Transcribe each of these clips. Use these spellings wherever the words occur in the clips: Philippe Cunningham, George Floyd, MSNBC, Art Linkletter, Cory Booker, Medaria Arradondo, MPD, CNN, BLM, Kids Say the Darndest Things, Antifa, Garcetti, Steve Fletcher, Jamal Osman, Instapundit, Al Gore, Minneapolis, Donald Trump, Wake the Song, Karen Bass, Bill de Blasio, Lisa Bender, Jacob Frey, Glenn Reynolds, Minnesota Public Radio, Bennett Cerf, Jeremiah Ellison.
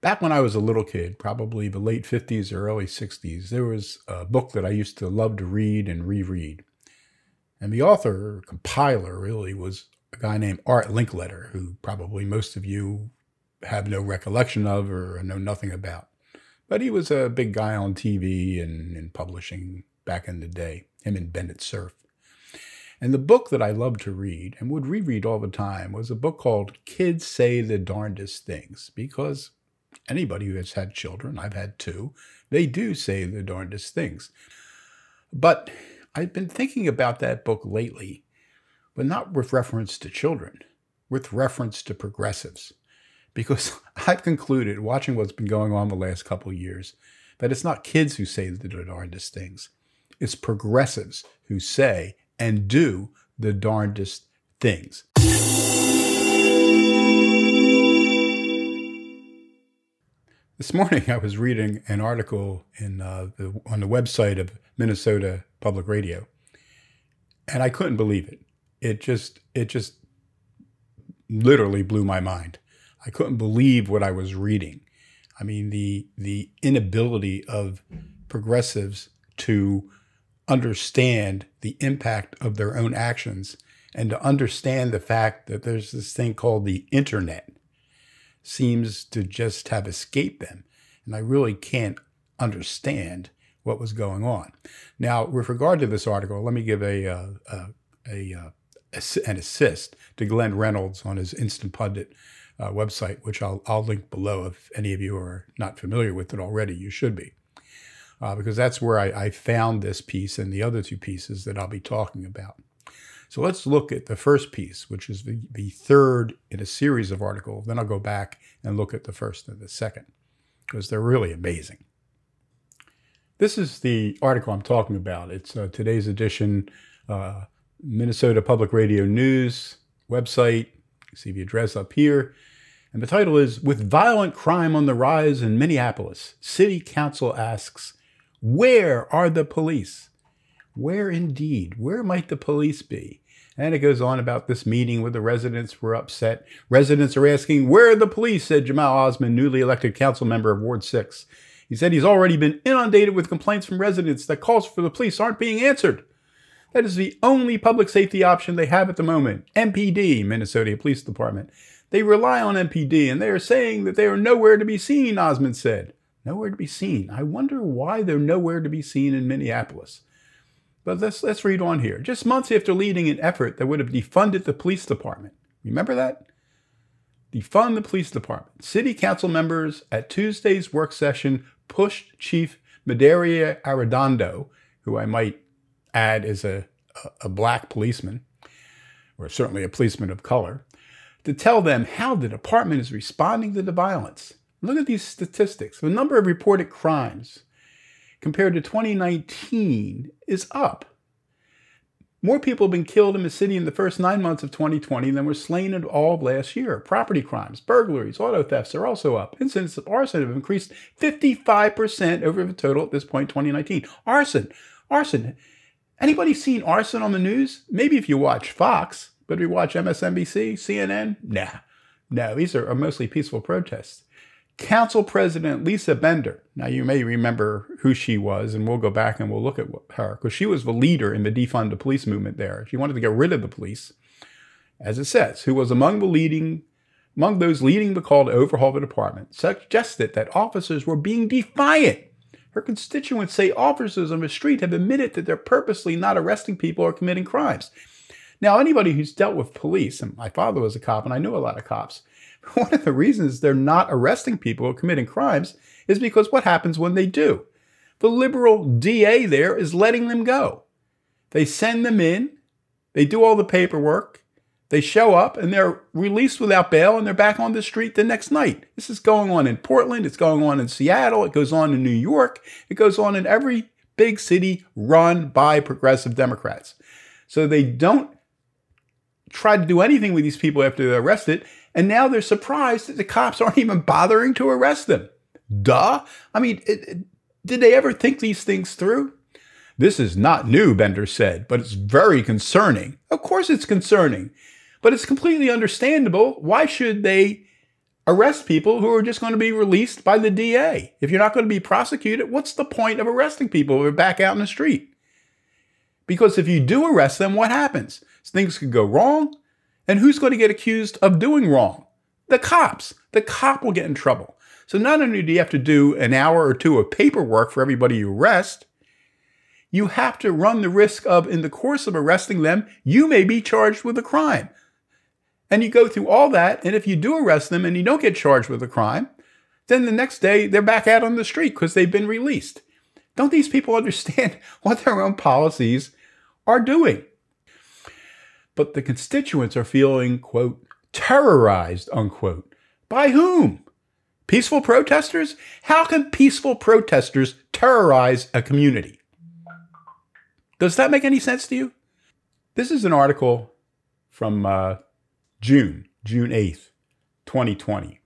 Back when I was a little kid, probably the late 50s or early 60s, there was a book that I used to love to read and reread. And the author, compiler really, was a guy named Art Linkletter, who probably most of you have no recollection of or know nothing about. But he was a big guy on TV and in publishing back in the day, him and Bennett Cerf. And the book that I loved to read and would reread all the time was a book called Kids Say the Darndest Things, because anybody who has had children, I've had two, they do say the darndest things. But I've been thinking about that book lately, but not with reference to children, with reference to progressives. Because I've concluded, watching what's been going on the last couple of years, that it's not kids who say the darndest things. It's progressives who say and do the darndest things. This morning I was reading an article on the website of Minnesota Public Radio, and I couldn't believe it. It just literally blew my mind. I couldn't believe what I was reading. I mean, the inability of progressives to understand the impact of their own actions and to understand the fact that there's this thing called the internet seems to just have escaped them. And I really can't understand what was going on. Now, with regard to this article, let me give an assist to Glenn Reynolds on his Instapundit website, which I'll link below. If any of you are not familiar with it already, you should be, because that's where I found this piece and the other two pieces that I'll be talking about. So let's look at the first piece, which is the third in a series of articles. Then I'll go back and look at the first and the second, because they're really amazing. This is the article I'm talking about. It's today's edition, Minnesota Public Radio News website. You see the address up here. And the title is, With Violent Crime on the Rise in Minneapolis, City Council Asks, Where are the police? Where indeed? Where might the police be? And it goes on about this meeting where the residents were upset. Residents are asking, where are the police? Said Jamal Osman, newly elected council member of Ward 6. He said he's already been inundated with complaints from residents that calls for the police aren't being answered. That is the only public safety option they have at the moment. MPD, Minnesota Police Department. They rely on MPD, and they are saying that they are nowhere to be seen, Osmond said. Nowhere to be seen. I wonder why they're nowhere to be seen in Minneapolis. But let's read on here. Just months after leading an effort that would have defunded the police department. Remember that? Defund the police department. City council members at Tuesday's work session pushed Chief Medaria Arradondo, who I might add is a black policeman, or certainly a policeman of color, to tell them how the department is responding to the violence. Look at these statistics. The number of reported crimes compared to 2019 is up. More people have been killed in the city in the first 9 months of 2020 than were slain in all of last year. Property crimes, burglaries, auto thefts are also up. Incidents of arson have increased 55% over the total at this point, 2019. Arson. Anybody seen arson on the news? Maybe if you watch Fox, but if you watch MSNBC, CNN? Nah. No, these are mostly peaceful protests. Council President Lisa Bender. Now, you may remember who she was, and we'll go back and we'll look at her, because she was the leader in the defund the police movement there. She wanted to get rid of the police, as it says, who was among those leading the call to overhaul the department, suggested that officers were being defiant. Her constituents say officers on the street have admitted that they're purposely not arresting people or committing crimes. Now, anybody who's dealt with police, and my father was a cop and I knew a lot of cops, one of the reasons they're not arresting people or committing crimes is because what happens when they do? The liberal DA there is letting them go. They send them in, they do all the paperwork, they show up, and they're released without bail, and they're back on the street the next night. This is going on in Portland, it's going on in Seattle, it goes on in New York, it goes on in every big city run by progressive Democrats. So they don't try to do anything with these people after they're arrested, and now they're surprised that the cops aren't even bothering to arrest them. Duh. I mean, did they ever think these things through? This is not new, Bender said, but it's very concerning. Of course it's concerning, but it's completely understandable. Why should they arrest people who are just going to be released by the DA. If you're not going to be prosecuted, what's the point of arresting people who are back out in the street? Because if you do arrest them, what happens? Things could go wrong. And who's going to get accused of doing wrong? The cops. The cop will get in trouble. So not only do you have to do an hour or two of paperwork for everybody you arrest, you have to run the risk of, in the course of arresting them, you may be charged with a crime. And you go through all that, and if you do arrest them and you don't get charged with a crime, then the next day they're back out on the street because they've been released. Don't these people understand what their own policies are doing? But the constituents are feeling, quote, terrorized, unquote. By whom? Peaceful protesters? How can peaceful protesters terrorize a community? Does that make any sense to you? This is an article from June 8th, 2020.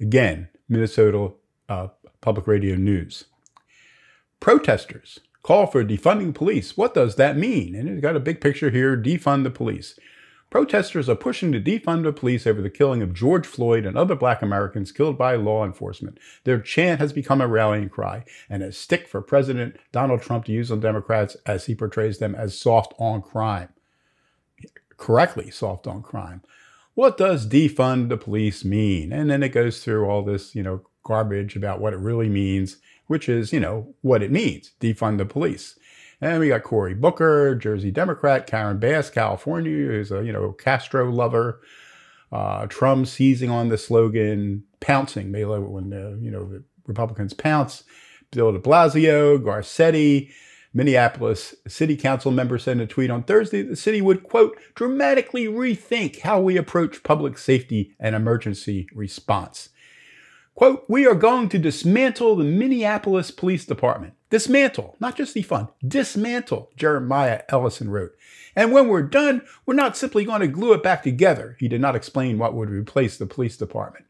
Again, Minnesota Public Radio News. Protesters call for defunding police. What does that mean? And it's got a big picture here, defund the police. Protesters are pushing to defund the police over the killing of George Floyd and other black Americans killed by law enforcement. Their chant has become a rallying cry and a stick for President Donald Trump to use on Democrats as he portrays them as soft on crime. Correctly, soft on crime. What does defund the police mean? And then it goes through all this, you know, garbage about what it really means, which is, you know, what it means, defund the police. And we got Cory Booker, Jersey Democrat, Karen Bass, California, who's a, you know, Castro lover, Trump seizing on the slogan, pouncing. They love it when the, you know, the Republicans pounce. Bill de Blasio, Garcetti, Minneapolis city council member sent a tweet on Thursday that the city would, quote, dramatically rethink how we approach public safety and emergency response. Quote, we are going to dismantle the Minneapolis Police Department. Dismantle, not just defund, dismantle, Jeremiah Ellison wrote. And when we're done, we're not simply going to glue it back together. He did not explain what would replace the police department.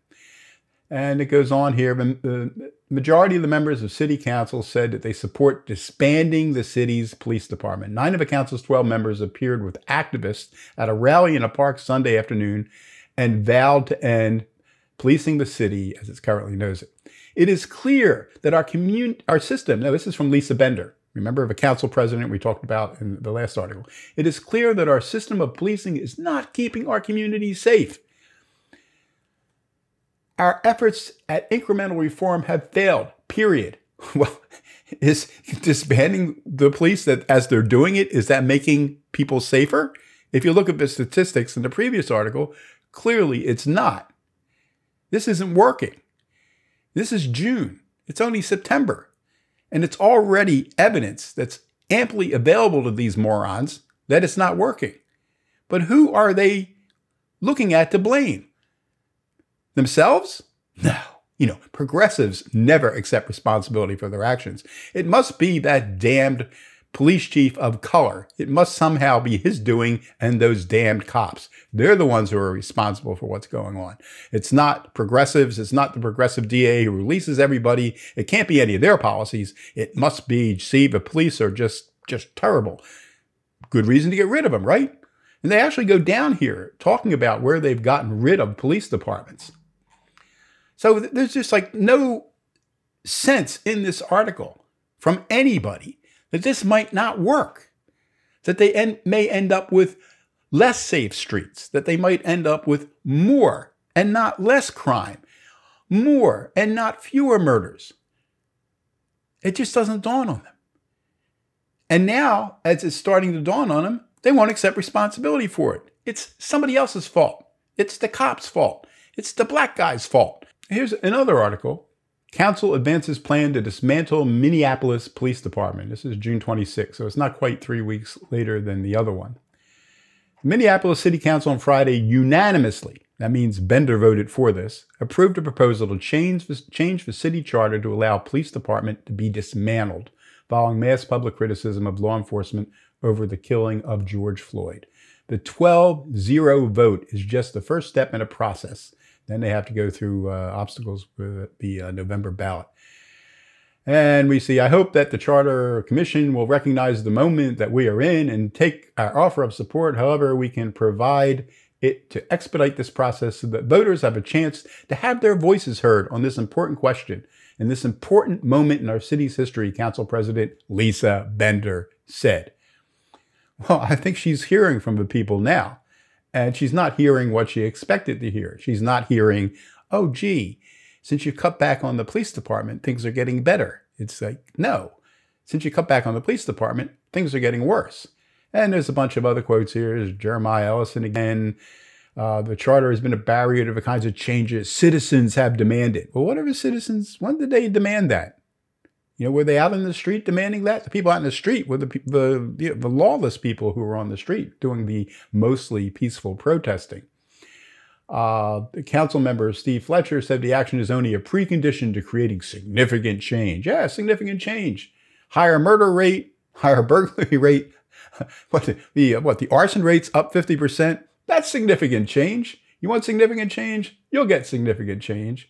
And it goes on here. The majority of the members of city council said that they support disbanding the city's police department. 9 of the council's 12 members appeared with activists at a rally in a park Sunday afternoon and vowed to end policing the city as it currently knows it. It is clear that our system, now this is from Lisa Bender, remember, of a council president we talked about in the last article. It is clear that our system of policing is not keeping our communities safe. Our efforts at incremental reform have failed, period. Well, is disbanding the police that as they're doing it, is that making people safer? If you look at the statistics in the previous article, clearly it's not. This isn't working. This is June. It's only September. And it's already evidence that's amply available to these morons that it's not working. But who are they looking at to blame? Themselves? No. You know, progressives never accept responsibility for their actions. It must be that damned police chief of color. It must somehow be his doing and those damned cops. They're the ones who are responsible for what's going on. It's not progressives. It's not the progressive DA who releases everybody. It can't be any of their policies. It must be, see, the police are just terrible. Good reason to get rid of them, right? And they actually go down here talking about where they've gotten rid of police departments. So there's just like no sense in this article from anybody that this might not work, that they may end up with less safe streets, that they might end up with more and not less crime, more and not fewer murders. It just doesn't dawn on them. And now, as it's starting to dawn on them, they won't accept responsibility for it. It's somebody else's fault. It's the cop's fault. It's the black guy's fault. Here's another article. Council advances plan to dismantle Minneapolis Police Department. This is June 26, so it's not quite 3 weeks later than the other one. Minneapolis City Council on Friday unanimously, that means Bender voted for this, approved a proposal to change the city charter to allow police department to be dismantled, following mass public criticism of law enforcement over the killing of George Floyd. The 12-0 vote is just the first step in a process. Then they have to go through obstacles with the November ballot. And we see, I hope that the Charter Commission will recognize the moment that we are in and take our offer of support. However, we can provide it to expedite this process so that voters have a chance to have their voices heard on this important question. In this important moment in our city's history, Council President Lisa Bender said. Well, I think she's hearing from the people now, and she's not hearing what she expected to hear. She's not hearing, oh, gee, since you cut back on the police department, things are getting better. It's like, no, since you cut back on the police department, things are getting worse. And there's a bunch of other quotes here. There's Jeremiah Ellison again. The charter has been a barrier to the kinds of changes citizens have demanded. Well, whatever citizens, when did they demand that? You know, were they out in the street demanding that? The people out in the street were the lawless people who were on the street doing the mostly peaceful protesting. The council member, Steve Fletcher, said the action is only a precondition to creating significant change. Yeah, significant change. Higher murder rate, higher burglary rate. The arson rate's up 50%? That's significant change. You want significant change? You'll get significant change.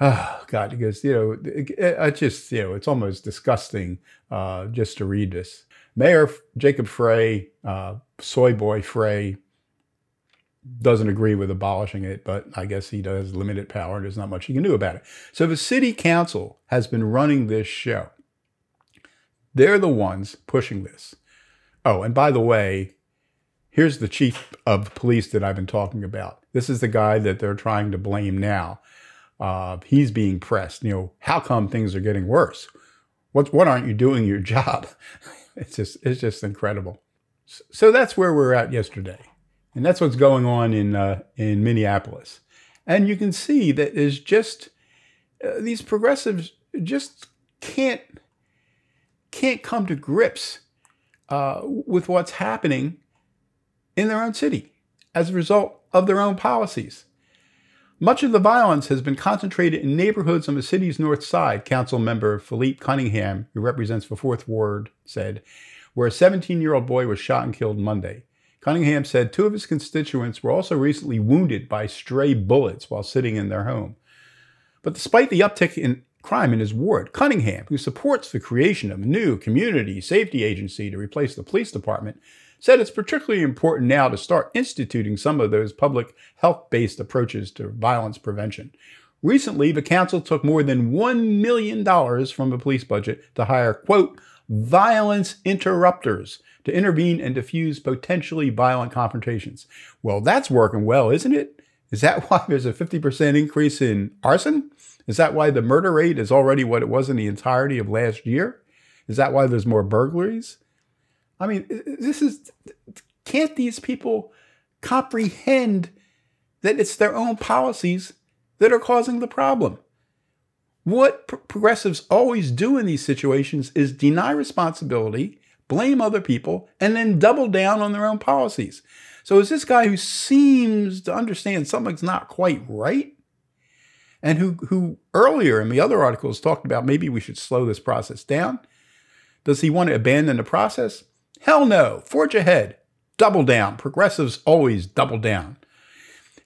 Oh, God, because, you know, it's almost disgusting just to read this. Mayor Jacob Frey, soy boy Frey, doesn't agree with abolishing it, but I guess he does limited power. And there's not much he can do about it. So the city council has been running this show. They're the ones pushing this. Oh, and by the way, here's the chief of police that I've been talking about. This is the guy that they're trying to blame now. He's being pressed. You know, how come things are getting worse? What aren't you doing your job? It's just incredible. So that's where we were at yesterday. And that's what's going on in Minneapolis. And you can see that is just, these progressives just can't come to grips with what's happening in their own city as a result of their own policies. Much of the violence has been concentrated in neighborhoods on the city's north side, council member Philippe Cunningham, who represents the 4th Ward, said, where a 17-year-old boy was shot and killed Monday. Cunningham said 2 of his constituents were also recently wounded by stray bullets while sitting in their home. But despite the uptick in crime in his ward, Cunningham, who supports the creation of a new community safety agency to replace the police department, said it's particularly important now to start instituting some of those public health-based approaches to violence prevention. Recently, the council took more than $1 million from the police budget to hire, quote, violence interrupters to intervene and defuse potentially violent confrontations. Well, that's working well, isn't it? Is that why there's a 50% increase in arson? Is that why the murder rate is already what it was in the entirety of last year? Is that why there's more burglaries? I mean, this is, can't these people comprehend that it's their own policies that are causing the problem? What progressives always do in these situations is deny responsibility, blame other people, and then double down on their own policies. So is this guy who seems to understand something's not quite right, and who earlier in the other articles talked about maybe we should slow this process down, does he want to abandon the process? Hell no. Forge ahead. Double down. Progressives always double down.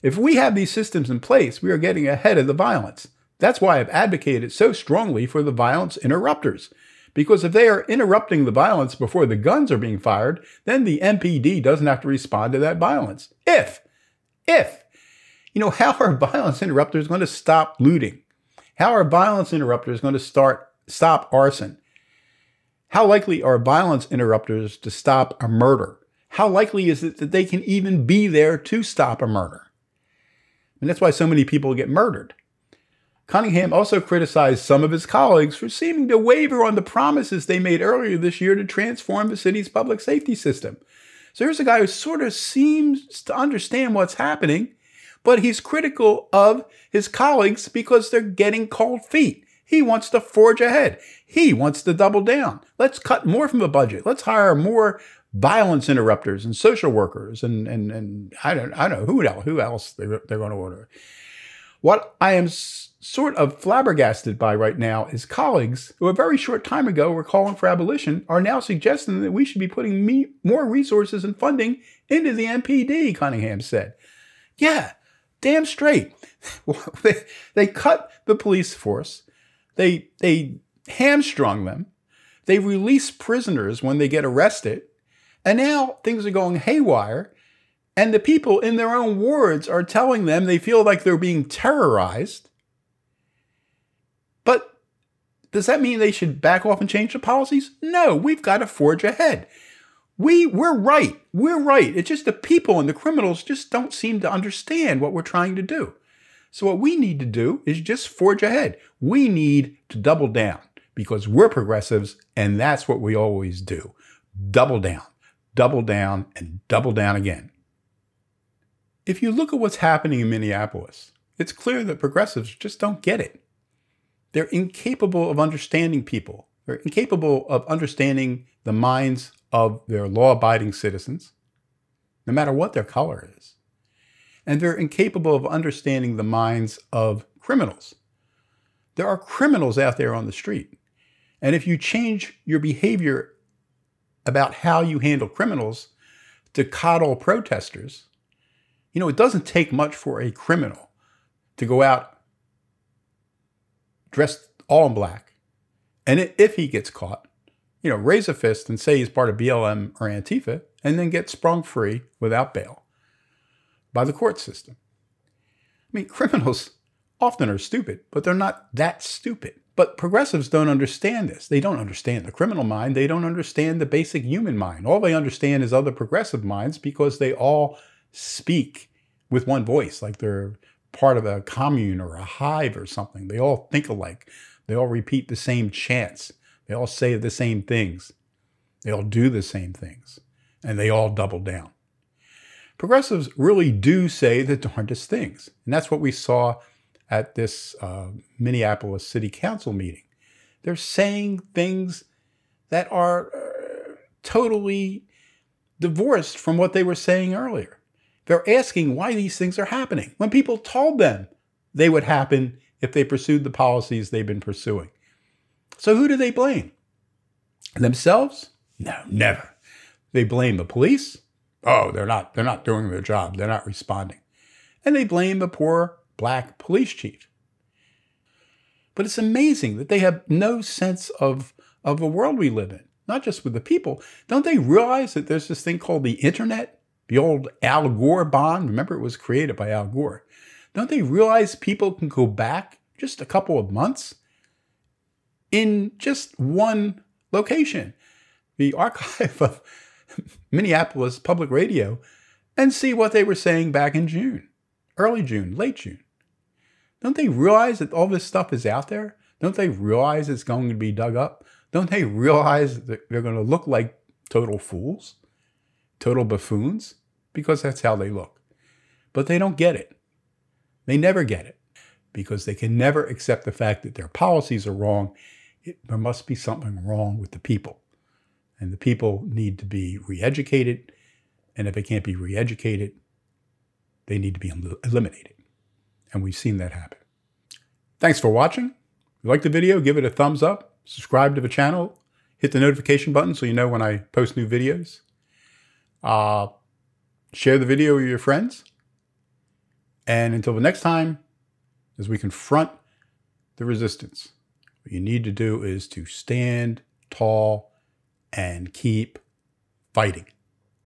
If we have these systems in place, we are getting ahead of the violence. That's why I've advocated so strongly for the violence interrupters. Because if they are interrupting the violence before the guns are being fired, then the MPD doesn't have to respond to that violence. You know, how are violence interrupters going to stop looting? How are violence interrupters going to stop arson? How likely are violence interrupters to stop a murder? How likely is it that they can even be there to stop a murder? And that's why so many people get murdered. Cunningham also criticized some of his colleagues for seeming to waver on the promises they made earlier this year to transform the city's public safety system. So here's a guy who sort of seems to understand what's happening, but he's critical of his colleagues because they're getting cold feet. He wants to forge ahead. He wants to double down. Let's cut more from the budget. Let's hire more violence interrupters and social workers and I don't know who else they're going to order. What I am sort of flabbergasted by right now is colleagues who a very short time ago were calling for abolition are now suggesting that we should be putting more resources and funding into the MPD, Cunningham said. Yeah, damn straight. They cut the police force. They hamstrung them. They release prisoners when they get arrested. And now things are going haywire. And the people, in their own words, are telling them they feel like they're being terrorized. But does that mean they should back off and change the policies? No, we've got to forge ahead. We're right. We're right. It's just the people and the criminals just don't seem to understand what we're trying to do. So what we need to do is just forge ahead. We need to double down because we're progressives, and that's what we always do. Double down, and double down again. If you look at what's happening in Minneapolis, it's clear that progressives just don't get it. They're incapable of understanding people. They're incapable of understanding the minds of their law-abiding citizens, no matter what their color is. And they're incapable of understanding the minds of criminals. There are criminals out there on the street. And if you change your behavior about how you handle criminals to coddle protesters, you know, it doesn't take much for a criminal to go out dressed all in black. And if he gets caught, you know, raise a fist and say he's part of BLM or Antifa and then get sprung free without bail by the court system. I mean, criminals often are stupid, but they're not that stupid. But progressives don't understand this. They don't understand the criminal mind. They don't understand the basic human mind. All they understand is other progressive minds because they all speak with one voice, like they're part of a commune or a hive or something. They all think alike. They all repeat the same chants. They all say the same things. They all do the same things. And they all double down. Progressives really do say the darndest things. And that's what we saw at this Minneapolis City Council meeting. They're saying things that are totally divorced from what they were saying earlier. They're asking why these things are happening when people told them they would happen if they pursued the policies they've been pursuing. So who do they blame? Themselves? No, never. They blame the police. Oh, they're not doing their job. They're not responding. And they blame the poor black police chief. But it's amazing that they have no sense of the world we live in, not just with the people. Don't they realize that there's this thing called the internet? The old Al Gore bond, remember, it was created by Al Gore. Don't they realize people can go back just a couple of months in just one location, the archive of Minneapolis Public Radio, and see what they were saying back in June, early June, late June? Don't they realize that all this stuff is out there? Don't they realize it's going to be dug up? Don't they realize that they're going to look like total fools, total buffoons? Because that's how they look. But they don't get it. They never get it because they can never accept the fact that their policies are wrong. There must be something wrong with the people. And the people need to be re-educated. And if they can't be re-educated, they need to be eliminated. And we've seen that happen. Thanks for watching. If you like the video, give it a thumbs up. Subscribe to the channel. Hit the notification button so you know when I post new videos. Share the video with your friends. And until the next time, as we confront the resistance, what you need to do is to stand tall and keep fighting.